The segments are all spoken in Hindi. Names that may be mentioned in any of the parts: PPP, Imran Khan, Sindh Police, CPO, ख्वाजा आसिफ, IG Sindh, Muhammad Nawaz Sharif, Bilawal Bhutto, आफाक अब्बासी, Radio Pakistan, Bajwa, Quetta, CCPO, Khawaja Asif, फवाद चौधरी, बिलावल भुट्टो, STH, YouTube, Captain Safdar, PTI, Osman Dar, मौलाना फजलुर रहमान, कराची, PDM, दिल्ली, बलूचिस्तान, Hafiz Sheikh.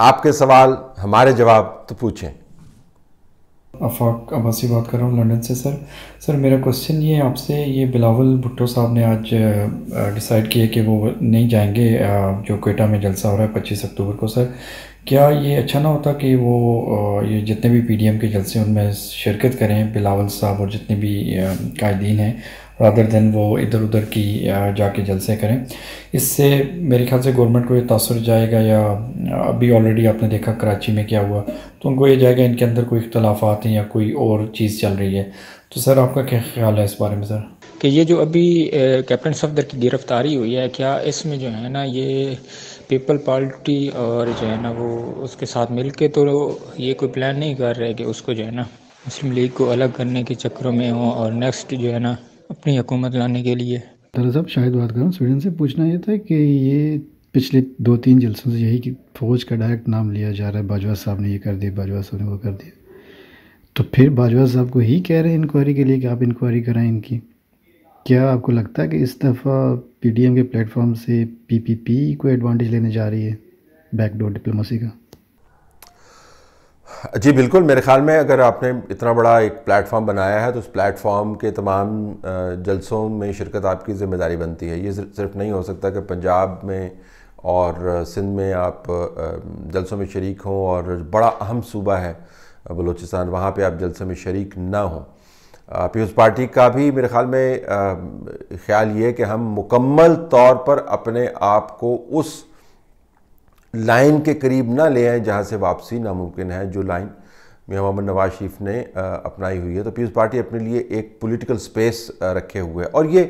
आपके सवाल हमारे जवाब तो पूछें। आफाक अब्बासी बात कर रहा हूँ लंदन से। सर मेरा क्वेश्चन ये आपसे, ये बिलावल भुट्टो साहब ने आज डिसाइड किया कि वो नहीं जाएंगे जो क्वेटा में जलसा हो रहा है 25 अक्टूबर को। सर क्या ये अच्छा ना होता कि वो ये जितने भी पीडीएम के जलसे उनमें शिरकत करें बिलावल साहब और जितने भी कायदीन हैं, रादर दैन वो इधर उधर की जाके जलसे करें। इससे मेरे ख्याल से गवर्नमेंट को ये तासर जाएगा, या अभी ऑलरेडी आपने देखा कराची में क्या हुआ, तो उनको ये जाएगा इनके अंदर कोई इख्तलाफात हैं या कोई और चीज़ चल रही है। तो सर आपका क्या ख्याल है इस बारे में सर, कि ये जो अभी कैप्टन सफदर की गिरफ्तारी हुई है, क्या इसमें जो है ना ये पीपल पार्टी और जो है ना वो उसके साथ मिलके तो ये कोई प्लान नहीं कर रहे कि उसको जो है ना मुस्लिम लीग को अलग करने के चक्करों में हो और नेक्स्ट जो है ना अपनी हुकूमत लाने के लिए? तारा साहब शायद बात कर रहा हूँ स्वीडन से। पूछना यह था कि ये पिछले 2-3 जलसों से यही कि फ़ौज का डायरेक्ट नाम लिया जा रहा है, बाजवा साहब ने ये कर दिया, बाजवा साहब ने वो कर दिया, तो फिर बाजवा साहब को ही कह रहे हैं इंक्वायरी के लिए कि आप इंक्वायरी कराएं इनकी। क्या आपको लगता है कि इस दफ़ा पीडीएम के प्लेटफॉर्म से पीपीपी को एडवांटेज लेने जा रही है बैकडोर डिप्लोमेसी का? जी बिल्कुल, मेरे ख़्याल में अगर आपने इतना बड़ा एक प्लेटफॉर्म बनाया है तो उस प्लेटफॉर्म के तमाम जलसों में शिरकत आपकी ज़िम्मेदारी बनती है। ये सिर्फ नहीं हो सकता कि पंजाब में और सिंध में आप जलसों में शरीक हों और बड़ा अहम सूबा है बलूचिस्तान, वहाँ पर आप जलसों में शरीक ना हों। पीपल्स पार्टी का भी मेरे ख़्याल में ख्याल ये कि हम मुकम्मल तौर पर अपने आप को उस लाइन के करीब ना ले आएँ जहाँ से वापसी नामुमकिन है, जो लाइन मोहम्मद नवाज शरीफ ने अपनाई हुई है। तो पीपल्स पार्टी अपने लिए एक पॉलिटिकल स्पेस रखे हुए है, और ये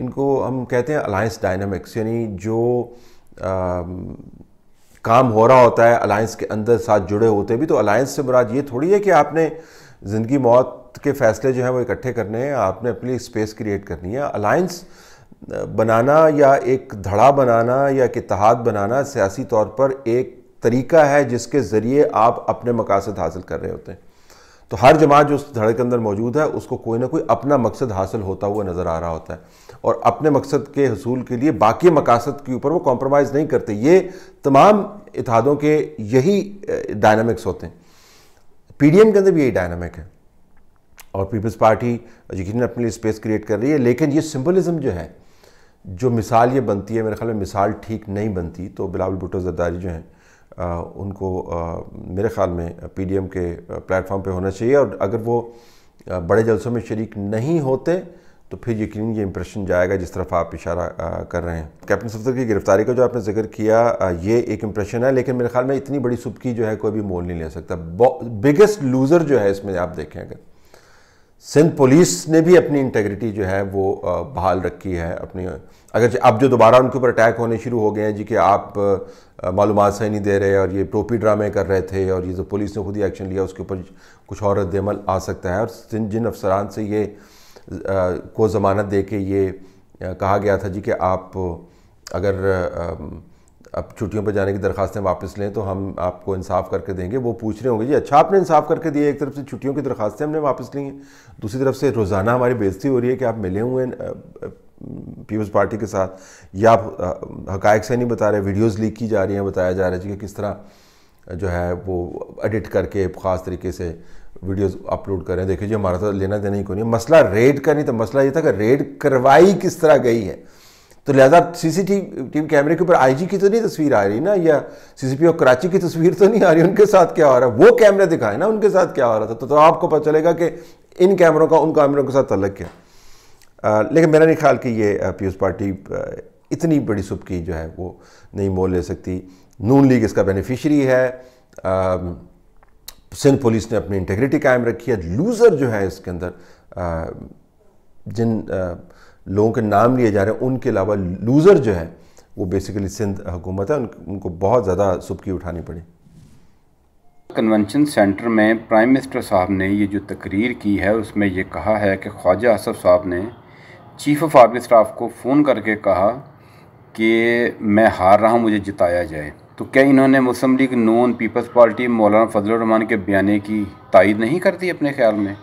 इनको हम कहते हैं अलायंस डायनामिक्स, यानी जो काम हो रहा होता है अलायंस के अंदर साथ जुड़े होते भी। तो अलायंस से मुराद ये थोड़ी है कि आपने ज़िंदगी मौत के फ़ैसले जो हैं वो इकट्ठे करने हैं, आपने अपने लिए स्पेस क्रिएट करनी है। अलायंस बनाना या एक धड़ा बनाना या एक इत्तेहाद बनाना सियासी तौर पर एक तरीका है जिसके ज़रिए आप अपने मकासद हासिल कर रहे होते हैं। तो हर जमात जो उस धड़े के अंदर मौजूद है उसको कोई ना कोई अपना मकसद हासिल होता हुआ नज़र आ रहा होता है, और अपने मकसद के हसूल के लिए बाकी मकासद के ऊपर वो कॉम्प्रोमाइज़ नहीं करते। ये तमाम इत्तेहादों के यही डायनामिक्स होते हैं, पीडीएम के अंदर भी यही डायनामिक है, और पीपल्स पार्टी यकीनन अपने लिए स्पेस क्रिएट कर रही है। लेकिन ये सिंबलिज़म जो है, जो मिसाल ये बनती है, मेरे ख्याल में मिसाल ठीक नहीं बनती। तो बिलावल भुट्टो जरदारी जो हैं उनको मेरे ख्याल में पीडीएम के प्लेटफॉर्म पे होना चाहिए, और अगर वो बड़े जलसों में शरीक नहीं होते तो फिर यकीनन ये इम्प्रेशन जाएगा जिस तरफ आप इशारा कर रहे हैं। कैप्टन सफदर की गिरफ़्तारी का जो आपने जिक्र किया ये एक इम्प्रेशन है, लेकिन मेरे ख्याल में इतनी बड़ी सुबकी जो है कोई भी मोल नहीं ले सकता। बिगेस्ट लूज़र जो है इसमें आप देखें, अगर सिंध पुलिस ने भी अपनी इंटेग्रिटी जो है वो बहाल रखी है अपनी, अगर अब जो दोबारा उनके ऊपर अटैक होने शुरू हो गए हैं जी कि आप मालूमात सही नहीं दे रहे और ये टोपी ड्रामे कर रहे थे, और ये जो पुलिस ने खुद ही एक्शन लिया उसके ऊपर कुछ और रद्दमल आ सकता है। और जिन अफसरान से ये को ज़मानत दे के ये कहा गया था जी कि आप अगर अब छुट्टियों पर जाने की दरख्वास्तें वापस लें तो हम आपको इंसाफ करके देंगे, वो पूछ रहे होंगे जी अच्छा आपने इंसाफ करके दिया, एक तरफ से छुट्टियों की दरख्वास्तें हमने वापस ली हैं, दूसरी तरफ से रोज़ाना हमारी बेइज्जती हो रही है कि आप मिले हुए पीपल्स पार्टी के साथ, या आप हकायक से नहीं बता रहे, वीडियोज़ लीक की जा रही हैं, बताया जा रहा है जी कि किस तरह जो है वो एडिट करके ख़ास तरीके से वीडियोज़ अपलोड करें। देखिए जी हमारा तो लेना देना ही कोई नहीं, मसला रेड का नहीं था, मसला ये था कि रेड करवाई किस तरह गई है। तो लिहाजा सीसीटीवी कैमरे के ऊपर आईजी की तो नहीं तस्वीर आ रही ना, या सीसीपी और कराची की तस्वीर तो नहीं आ रही, उनके साथ क्या हो रहा है वो कैमरे दिखाएं ना, उनके साथ क्या हो रहा था, तो आपको पता चलेगा कि इन कैमरों का उन कैमरों के साथ तल्लुक क्या। लेकिन मेरा नहीं ख्याल कि ये पीपल्स पार्टी इतनी बड़ी सुबकी जो है वो नहीं मोल ले सकती। नून लीग इसका बेनिफिशरी है, सिंध पुलिस ने अपनी इंटेग्रिटी कायम रखी है। लूज़र जो है इसके अंदर जिन लोगों के नाम लिए जा रहे हैं उनके अलावा लूज़र जो है वो बेसिकली सिंध हुकूमत है, उनको बहुत ज़्यादा सुबकी उठानी पड़ी। कन्वेंशन सेंटर में प्राइम मिनिस्टर साहब ने ये जो तकरीर की है उसमें ये कहा है कि ख्वाजा आसिफ साहब ने चीफ ऑफ आर्मी स्टाफ को फ़ोन करके कहा कि मैं हार रहा हूँ, मुझे जिताया जाए। तो क्या इन्होंने मुस्लिम लीग, नून, पीपल्स पार्टी, मौलाना फजलुर रहमान के बयाने की तायद नहीं कर दी अपने ख्याल में?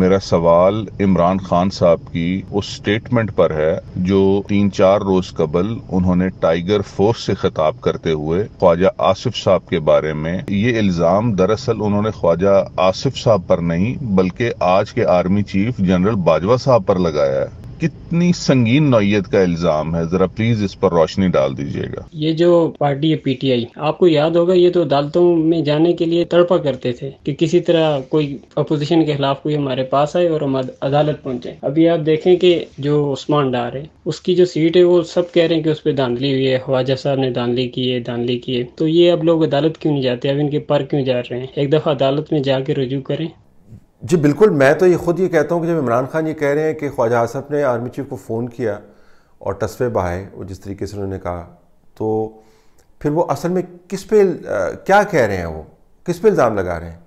मेरा सवाल इमरान खान साहब की उस स्टेटमेंट पर है जो 3-4 रोज कबल उन्होंने टाइगर फोर्स से खिताब करते हुए ख्वाजा आसिफ साहब के बारे में, ये इल्जाम दरअसल उन्होंने ख्वाजा आसिफ साहब पर नहीं बल्कि आज के आर्मी चीफ जनरल बाजवा साहब पर लगाया है। कितनी संगीन नौयत का इल्जाम है, जरा प्लीज इस पर रोशनी डाल दीजिएगा। ये जो पार्टी है PTI, आपको याद होगा ये तो अदालतों में जाने के लिए तड़पा करते थे कि किसी तरह कोई अपोजिशन के खिलाफ कोई हमारे पास आए और हम अदालत पहुंचे। अभी आप देखें कि जो उस्मान डार है उसकी जो सीट है वो सब कह रहे हैं कि उस पर धांधली हुई है, ख्वाजा साहब ने धांधली की है। तो ये अब लोग अदालत क्यों नहीं जाते, अब इनके पर क्यों जा रहे हैं? एक दफा अदालत में जाके रजू करें। जी बिल्कुल, मैं तो ये खुद ये कहता हूँ कि जब इमरान खान ये कह रहे हैं कि ख्वाजा आसिफ ने आर्मी चीफ को फ़ोन किया और तस्वे बहाए और जिस तरीके से उन्होंने कहा, तो फिर वो असल में किस पे क्या कह रहे हैं, वो किस पे इल्ज़ाम लगा रहे हैं?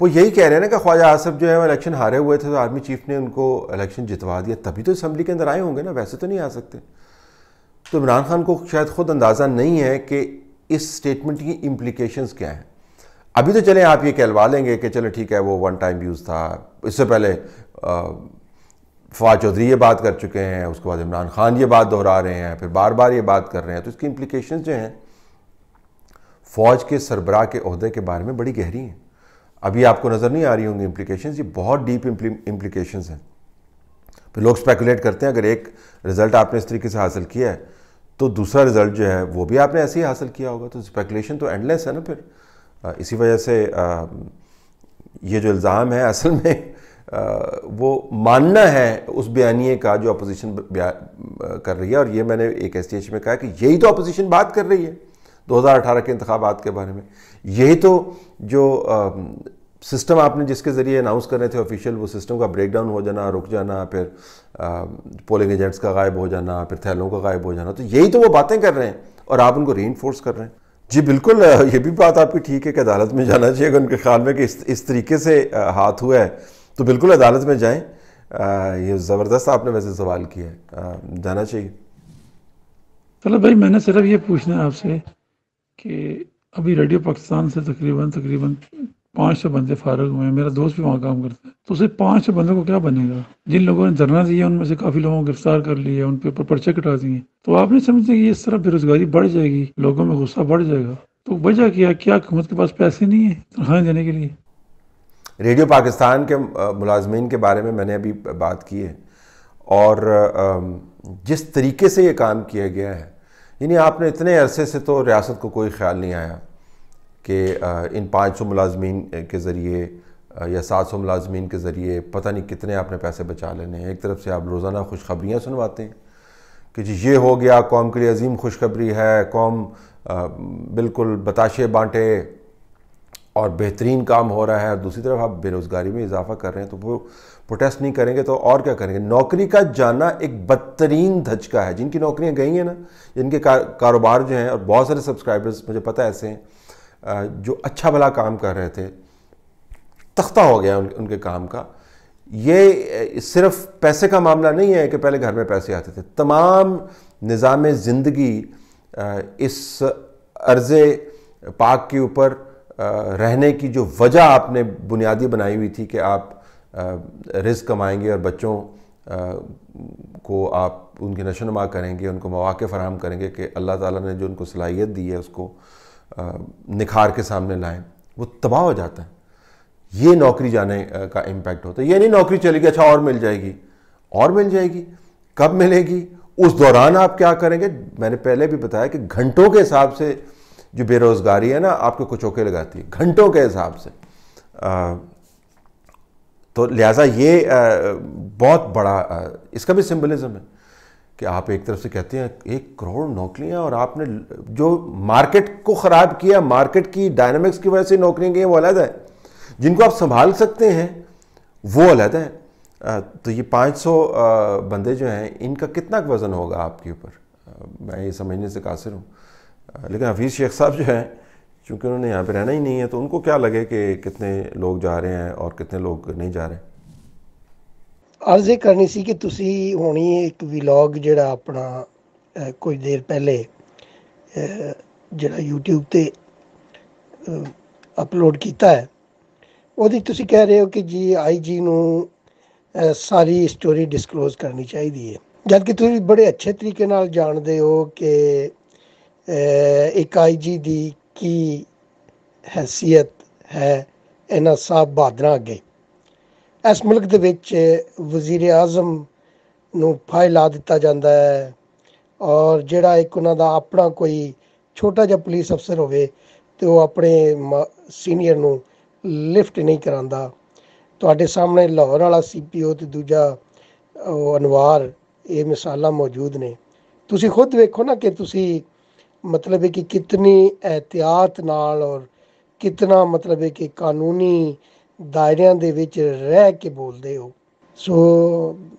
वो यही कह रहे हैं ना कि ख्वाजा आसिफ जो है वो इलेक्शन हारे हुए थे तो आर्मी चीफ ने उनको इलेक्शन जितवा दिया, तभी तो असम्बली के अंदर आए होंगे ना, वैसे तो नहीं आ सकते। तो इमरान खान को शायद खुद अंदाज़ा नहीं है कि इस स्टेटमेंट की इम्प्लिकेशंस क्या हैं। अभी तो चलें आप ये कहलवा लेंगे कि चलो ठीक है वो वन टाइम यूज़ था, इससे पहले फवाद चौधरी ये बात कर चुके हैं, उसके बाद इमरान खान ये बात दोहरा रहे हैं, फिर बार बार ये बात कर रहे हैं, तो इसकी इम्प्लिकेशंस जो हैं फ़ौज के सरबराह के ओहदे के बारे में बड़ी गहरी हैं। अभी आपको नज़र नहीं आ रही होंगी इम्प्लिकेशंस, ये बहुत डीप इम्प्लिकेशंस हैं। फिर लोग स्पेकुलेट करते हैं अगर एक रिज़ल्ट आपने इस तरीके से हासिल किया है तो दूसरा रिज़ल्ट जो है वो भी आपने ऐसे ही हासिल किया होगा, तो स्पेकुलेशन तो एंडलेस है ना। फिर इसी वजह से ये जो इल्ज़ाम है असल में वो मानना है उस बयानिए का जो अपोजिशन कर रही है। और ये मैंने एक STH में कहा कि यही तो अपोजिशन बात कर रही है 2018 के इंतखाबात के बारे में, यही तो जो सिस्टम आपने जिसके ज़रिए अनाउंस कर रहे थे ऑफिशियल, वो सिस्टम का ब्रेकडाउन हो जाना, रुक जाना, फिर पोलिंग एजेंट्स का गायब हो जाना, फिर थैलों का गायब हो जाना, तो यही तो वो बातें कर रहे हैं और आप उनको रीइंफोर्स कर रहे हैं। जी बिल्कुल, ये भी बात आपकी ठीक है कि अदालत में जाना चाहिए। अगर उनके ख्याल में कि इस तरीके से हाथ हुआ है तो बिल्कुल अदालत में जाएं। ये ज़बरदस्त आपने वैसे सवाल किया है, जाना चाहिए। चलो भाई, मैंने सिर्फ ये पूछना है आपसे कि अभी रेडियो पाकिस्तान से तकरीबन 500 बंदे फारग हुए हैं, मेरा दोस्त भी वहाँ काम करता है, तो उसे 500 बंदों को क्या बनेगा? जिन लोगों ने धरना दिया उनमें से काफ़ी लोगों को गिरफ्तार कर लिया, उनके ऊपर पर्चे कटा दिए, तो आप नहीं समझते कि इस तरह बेरोजगारी बढ़ जाएगी, लोगों में गुस्सा बढ़ जाएगा? तो वजह क्या हुकूमत के पास पैसे नहीं है तनख्वाहें देने के लिए? रेडियो पाकिस्तान के मुलाजमीन के बारे में मैंने अभी बात की है, और जिस तरीके से ये काम किया गया है, यानी आपने इतने अरसे से तो रियासत को कोई ख्याल नहीं आया कि इन 500 मुलाजमीन के ज़रिए या 700 मुलाजमीन के ज़रिए पता नहीं कितने आपने पैसे बचा लेने हैं। एक तरफ से आप रोज़ाना खुशखबरियाँ सुनवाते हैं कि जी ये हो गया, कौम के लिए अजीम खुशखबरी है, कौम बिल्कुल बताशे बांटे और बेहतरीन काम हो रहा है, और दूसरी तरफ आप बेरोज़गारी में इजाफा कर रहे हैं। तो वो प्रोटेस्ट नहीं करेंगे तो और क्या करेंगे? नौकरी का जाना एक बदतरीन धचका है। जिनकी नौकरियाँ गई हैं ना, जिनके कारोबार जो हैं, और बहुत सारे सब्सक्राइबर्स मुझे पता है ऐसे हैं जो अच्छा भला काम कर रहे थे, तख्ता हो गया उनके काम का। ये सिर्फ पैसे का मामला नहीं है कि पहले घर में पैसे आते थे, तमाम निज़ाम ज़िंदगी इस अर्ज़े पाक के ऊपर रहने की जो वजह आपने बुनियादी बनाई हुई थी कि आप रिज़्क कमाएंगे और बच्चों को आप उनकी नशोनुमा करेंगे, उनको मौक़े फ़राहम करेंगे कि अल्लाह ताला ने जो उनको सलाहियत दी है उसको निखार के सामने लाएं, वो तबाह हो जाता है। ये नौकरी जाने का इम्पैक्ट होता है। ये नहीं नौकरी चलेगी, अच्छा और मिल जाएगी, और मिल जाएगी, कब मिलेगी, उस दौरान आप क्या करेंगे? मैंने पहले भी बताया कि घंटों के हिसाब से जो बेरोज़गारी है ना आपको कुचोके लगाती है, घंटों के हिसाब से। तो लिहाजा ये बहुत बड़ा इसका भी सिंबलिज़म है कि आप एक तरफ से कहते हैं 1 करोड़ नौकरियां, और आपने जो मार्केट को ख़राब किया, मार्केट की डायनामिक्स की वजह से नौकरियां गई वो अलग है, जिनको आप संभाल सकते हैं वो अलग है। तो ये 500 बंदे जो हैं इनका कितना वज़न होगा आपके ऊपर, मैं ये समझने से कासिर हूँ। लेकिन हफीज़ शेख साहब जो हैं, चूँकि उन्होंने यहाँ पर रहना ही नहीं है, तो उनको क्या लगे कि कितने लोग जा रहे हैं और कितने लोग नहीं जा रहे हैं? अर्ज़ करनी सी कि तुसी होनी एक व्लॉग जड़ा अपना कुछ देर पहले जड़ा यूट्यूब ते अपलोड किया है, ਉਹਦੀ ਤੁਸੀਂ ਕਹਿ ਰਹੇ ਹੋ ਕਿ ਜੀ ਆਈਜੀ ਨੂੰ ਸਾਰੀ ਸਟੋਰੀ ਡਿਸਕਲੋਜ਼ ਕਰਨੀ ਚਾਹੀਦੀ ਹੈ, ਜਦਕਿ ਤੁਸੀਂ ਬੜੇ ਅੱਛੇ ਤਰੀਕੇ ਨਾਲ ਜਾਣਦੇ ਹੋ ਕਿ ਇੱਕ ਆਈਜੀ ਦੀ ਕੀ ਹੈਸੀਅਤ ਹੈ ਇਹਨਾਂ ਸਾਹਿਬ ਬਹਾਦਰਾਂ ਅੱਗੇ। ਇਸ ਮੁਲਕ ਦੇ ਵਿੱਚ ਵਜ਼ੀਰ ਆਜ਼ਮ ਨੂੰ ਫਾਹੇ ਲਾ ਦਿੱਤਾ ਜਾਂਦਾ ਹੈ ਔਰ ਜਿਹੜਾ ਇੱਕ ਉਹਨਾਂ ਦਾ ਆਪਣਾ ਕੋਈ ਛੋਟਾ ਜਿਹਾ ਪੁਲਿਸ ਅਫਸਰ ਹੋਵੇ ਤੇ ਉਹ ਆਪਣੇ ਸੀਨੀਅਰ ਨੂੰ ਲਿਫਟ ਨਹੀਂ ਕਰਾਉਂਦਾ। ਤੁਹਾਡੇ ਸਾਹਮਣੇ ਲਾਹੌਰ ਵਾਲਾ CPO ਤੇ ਦੂਜਾ ਉਹ ਅਨਵਾਰ, ਇਹ ਮਿਸਾਲਾਂ ਮੌਜੂਦ ਨੇ। ਤੁਸੀਂ ਖੁਦ ਵੇਖੋ ਨਾ ਕਿ ਤੁਸੀਂ ਮਤਲਬ ਹੈ ਕਿ ਕਿਤਨੀ ਅਹਿਤਿਆਤ ਨਾਲ ਔਰ ਕਿਤਨਾ ਮਤਲਬ ਹੈ ਕਿ ਕਾਨੂੰਨੀ ਦਾਇਰਿਆਂ ਦੇ ਵਿੱਚ ਰਹਿ ਕੇ ਬੋਲਦੇ ਹੋ। ਸੋ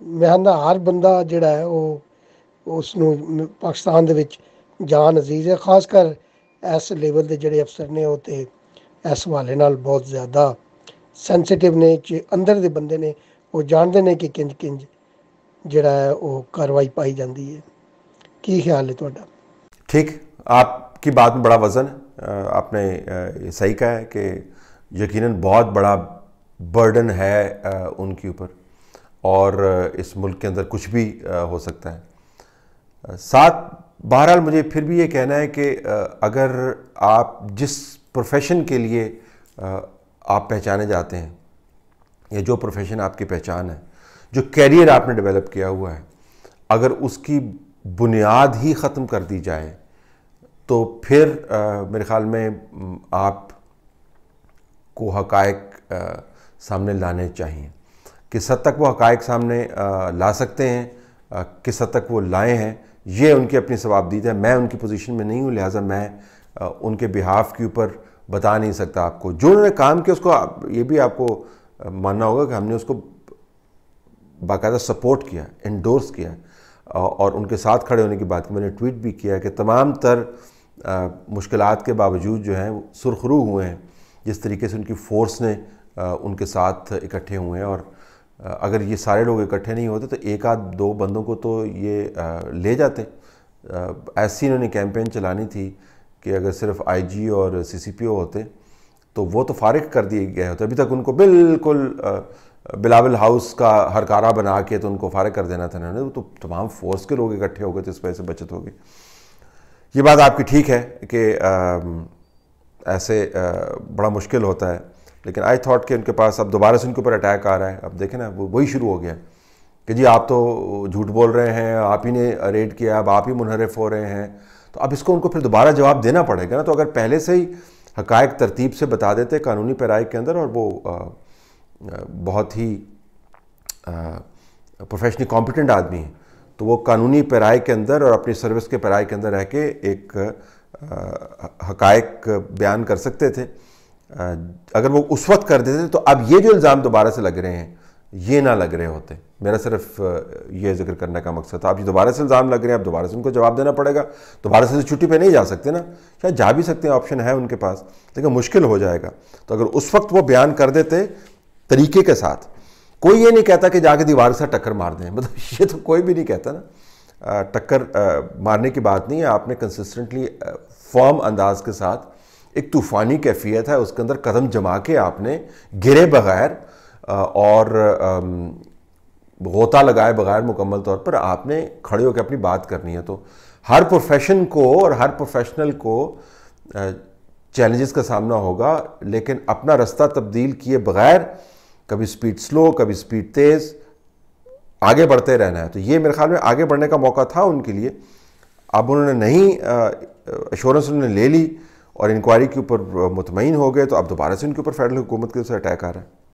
ਮੈਂ ਕਹਿੰਦਾ ਹਰ ਬੰਦਾ ਜਿਹੜਾ ਹੈ ਉਹ ਉਸ ਨੂੰ ਪਾਕਿਸਤਾਨ ਦੇ ਵਿੱਚ ਜਾਨ ਅਜ਼ੀਜ਼ ਹੈ, ਖਾਸ ਕਰ ਇਸ ਲੈਵਲ ਦੇ ਜਿਹੜੇ ਅਫਸਰ ਨੇ ਉਹ ਤੇ ਇਸ ਹਵਾਲੇ ਨਾਲ ਬਹੁਤ ਜ਼ਿਆਦਾ ਸੈਂਸਿਟਿਵ ਨੇ ਕਿ ਅੰਦਰ ਦੇ ਬੰਦੇ ਨੇ ਉਹ ਜਾਣਦੇ ਨੇ ਕਿ ਕਿੰਜ ਕਿੰਜ ਜਿਹੜਾ ਹੈ ਉਹ ਕਾਰਵਾਈ ਪਾਈ ਜਾਂਦੀ ਹੈ। ਕੀ ਖਿਆਲ ਹੈ ਤੁਹਾਡਾ? ठीक, आपकी बात में बड़ा वज़न, आपने सही कहा है कि यकीनन बहुत बड़ा बर्डन है उनके ऊपर और इस मुल्क के अंदर कुछ भी हो सकता है। साथ बहरहाल मुझे फिर भी ये कहना है कि अगर आप जिस प्रोफेशन के लिए आप पहचाने जाते हैं या जो प्रोफेशन आपकी पहचान है, जो कैरियर आपने डेवलप किया हुआ है, अगर उसकी बुनियाद ही ख़त्म कर दी जाए तो फिर मेरे ख़्याल में आप को हक़ाइक़ सामने लाने चाहिए। किस हद तक वो हक़ाइक़ सामने ला सकते हैं, किस हद तक वो लाए हैं, ये उनकी अपनी सवाबदीद है। मैं उनकी पोजीशन में नहीं हूँ, लिहाजा मैं उनके बिहाफ के ऊपर बता नहीं सकता। आपको जो उन्होंने काम किया उसको ये भी आपको मानना होगा कि हमने उसको बाकायदा सपोर्ट किया, एंडोर्स किया और उनके साथ खड़े होने की बात की। मैंने ट्वीट भी किया कि तमाम तर मुश्किलात के बावजूद जो हैं सुरखरू हुए हैं, जिस तरीके से उनकी फ़ोर्स ने उनके साथ इकट्ठे हुए हैं। और अगर ये सारे लोग इकट्ठे नहीं होते तो एक आध दो बंदों को तो ये ले जाते। ऐसी इन्होंने कैंपेन चलानी थी कि अगर सिर्फ IG और CCPO होते तो वो तो फारिग कर दिए गए होते। अभी तक उनको बिल्कुल बिलावल हाउस का हरकारा बना के तो उनको फारिग कर देना था इन्होंने, तो तमाम फोर्स के लोग इकट्ठे हो गए तो इस वजह से बचत हो गई। ये बात आपकी ठीक है कि ऐसे बड़ा मुश्किल होता है, लेकिन आई थॉट कि उनके पास अब दोबारा से उनके ऊपर अटैक आ रहा है। अब देखें ना, वो वही शुरू हो गया कि जी आप तो झूठ बोल रहे हैं, आप ही ने रेड किया, अब आप ही मुनहरफ हो रहे हैं। तो अब इसको उनको फिर दोबारा जवाब देना पड़ेगा ना। तो अगर पहले से ही हकायक तरतीब से बता देते कानूनी पैराई के अंदर, और वो बहुत ही प्रोफेशनली कॉम्पिटेंट आदमी है, तो वो कानूनी पैराई के अंदर और अपनी सर्विस के पैराई के अंदर रह के एक हकायक बयान कर सकते थे। अगर वो उस वक्त कर देते तो अब ये जो इल्ज़ाम दोबारा से लग रहे हैं ये ना लग रहे होते। मेरा सिर्फ ये जिक्र करने का मकसद था। अब ये दोबारा से इल्ज़ाम लग रहे हैं, अब दोबारा से उनको जवाब देना पड़ेगा। दोबारा से छुट्टी पे नहीं जा सकते ना, शायद जा भी सकते हैं, ऑप्शन है उनके पास, लेकिन मुश्किल हो जाएगा। तो अगर उस वक्त वो बयान कर देते तरीके के साथ, कोई ये नहीं कहता कि जाके दीवार से टक्कर मार दें, मतलब ये तो कोई भी नहीं कहता ना। टक्कर मारने की बात नहीं है, आपने कंसिस्टेंटली फॉर्म अंदाज के साथ एक तूफ़ानी कैफियत है उसके अंदर कदम जमा के आपने गिरे बगैर और गोता लगाए बगैर मुकम्मल तौर पर आपने खड़े होकर अपनी बात करनी है। तो हर प्रोफेशन को और हर प्रोफेशनल को चैलेंजेस का सामना होगा, लेकिन अपना रास्ता तब्दील किए बगैर कभी स्पीड स्लो कभी स्पीड तेज़ आगे बढ़ते रहना है। तो ये मेरे ख्याल में आगे बढ़ने का मौका था उनके लिए। अब उन्होंने नहीं, एश्योरेंस उन्होंने ले ली और इंक्वायरी के ऊपर मुतमईन हो गए, तो अब दोबारा से उनके ऊपर फेडरल हुकूमत के तरफ से अटैक आ रहा है।